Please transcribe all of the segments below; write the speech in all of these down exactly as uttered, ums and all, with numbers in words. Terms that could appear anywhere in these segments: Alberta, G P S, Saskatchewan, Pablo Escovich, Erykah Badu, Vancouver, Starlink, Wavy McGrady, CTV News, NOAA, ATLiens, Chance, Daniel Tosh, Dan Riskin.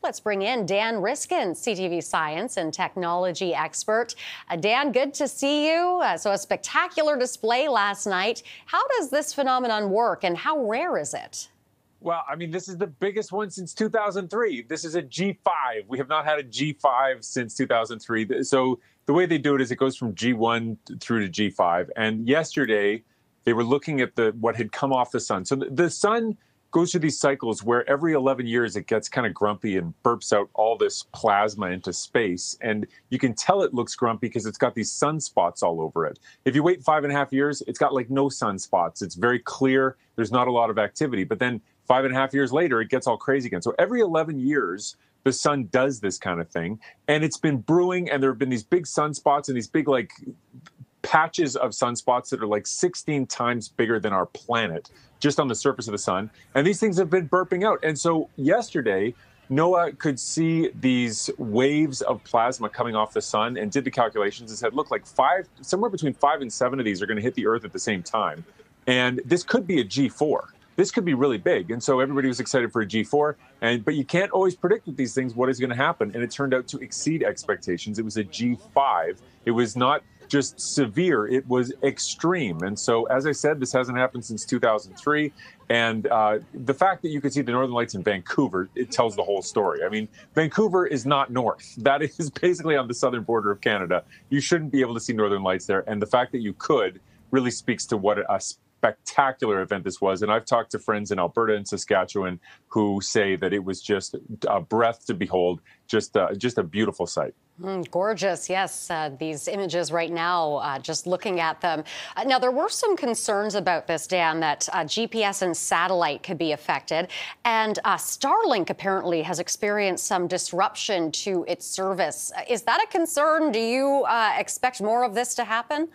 Let's bring in Dan Riskin, C T V science and technology expert. Uh, Dan, good to see you. Uh, so a spectacular display last night. How does this phenomenon work and how rare is it? Well, I mean, this is the biggest one since two thousand three. This is a G five. We have not had a G five since two thousand three. So the way they do it is it goes from G one through to G five. And yesterday, they were looking at the what had come off the sun. So the, the sun goes through these cycles where every eleven years it gets kind of grumpy and burps out all this plasma into space. And you can tell it looks grumpy because it's got these sunspots all over it. If you wait five and a half years, it's got like no sunspots. It's very clear. There's not a lot of activity. But then five and a half years later, it gets all crazy again. So every eleven years, the sun does this kind of thing. And it's been brewing, and there have been these big sunspots and these big, like, patches of sunspots that are like sixteen times bigger than our planet, just on the surface of the sun. And these things have been burping out. And so yesterday, NOAA could see these waves of plasma coming off the sun and did the calculations and said, look, like five, somewhere between five and seven of these are going to hit the Earth at the same time. And this could be a G four. This could be really big. And so everybody was excited for a G four. And, but you can't always predict with these things what is going to happen. And it turned out to exceed expectations. It was a G five. It was not just severe, it was extreme. And so, as I said, this hasn't happened since two thousand three. And uh, the fact that you could see the Northern Lights in Vancouver, it tells the whole story. I mean, Vancouver is not north. That is basically on the southern border of Canada. You shouldn't be able to see Northern Lights there. And the fact that you could really speaks to what a spectacular event this was. And I've talked to friends in Alberta and Saskatchewan who say that it was just a breath to behold, just uh, just a beautiful sight. Mm, gorgeous, yes. Uh, these images right now, uh, just looking at them. Uh, now, there were some concerns about this, Dan, that uh, G P S and satellite could be affected. And uh, Starlink apparently has experienced some disruption to its service. Is that a concern? Do you uh, expect more of this to happen?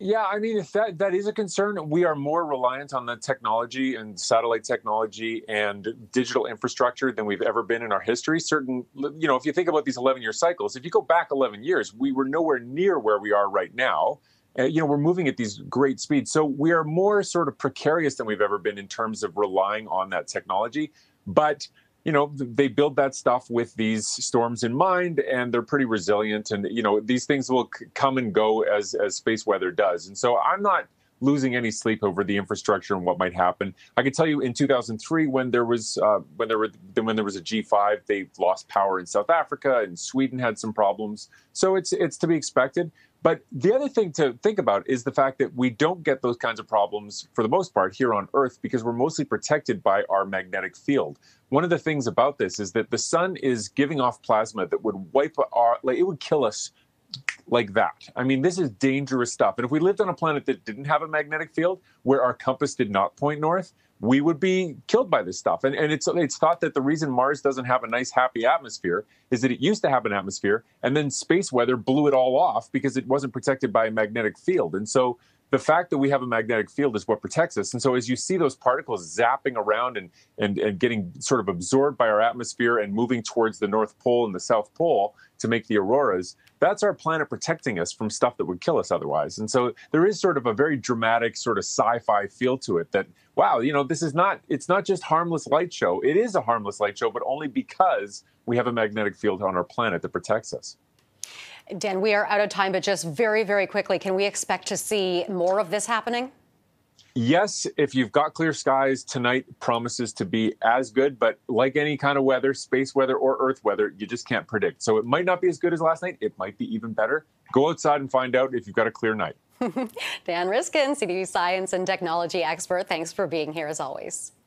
Yeah, I mean, if that, that is a concern. We are more reliant on the technology and satellite technology and digital infrastructure than we've ever been in our history. Certain, you know, if you think about these eleven-year cycles, if you go back eleven years, we were nowhere near where we are right now. Uh, you know, we're moving at these great speeds. So we are more sort of precarious than we've ever been in terms of relying on that technology. But you know, they build that stuff with these storms in mind, and they're pretty resilient. And, you know, these things will come and go as, as space weather does. And so I'm not losing any sleep over the infrastructure and what might happen. I can tell you in two thousand three, when there was uh, when there were when there was a G five, they lost power in South Africa, and Sweden had some problems. So it's it's to be expected. But the other thing to think about is the fact that we don't get those kinds of problems, for the most part, here on Earth, because we're mostly protected by our magnetic field. One of the things about this is that the sun is giving off plasma that would wipe our, like, it would kill us like that. I mean, this is dangerous stuff. And if we lived on a planet that didn't have a magnetic field, where our compass did not point north, we would be killed by this stuff. And, and it's, it's thought that the reason Mars doesn't have a nice, happy atmosphere is that it used to have an atmosphere, and then space weather blew it all off because it wasn't protected by a magnetic field. And so the fact that we have a magnetic field is what protects us. And so as you see those particles zapping around and, and, and getting sort of absorbed by our atmosphere and moving towards the North Pole and the South Pole to make the auroras, that's our planet protecting us from stuff that would kill us otherwise. And so there is sort of a very dramatic sort of sci-fi feel to it that, wow, you know, this is not, it's not just harmless light show. It is a harmless light show, but only because we have a magnetic field on our planet that protects us. Dan, we are out of time, but just very, very quickly, can we expect to see more of this happening? Yes, if you've got clear skies, tonight promises to be as good, but like any kind of weather, space weather or Earth weather, you just can't predict. So it might not be as good as last night. It might be even better. Go outside and find out if you've got a clear night. Dan Riskin, C T V science and technology expert, thanks for being here as always.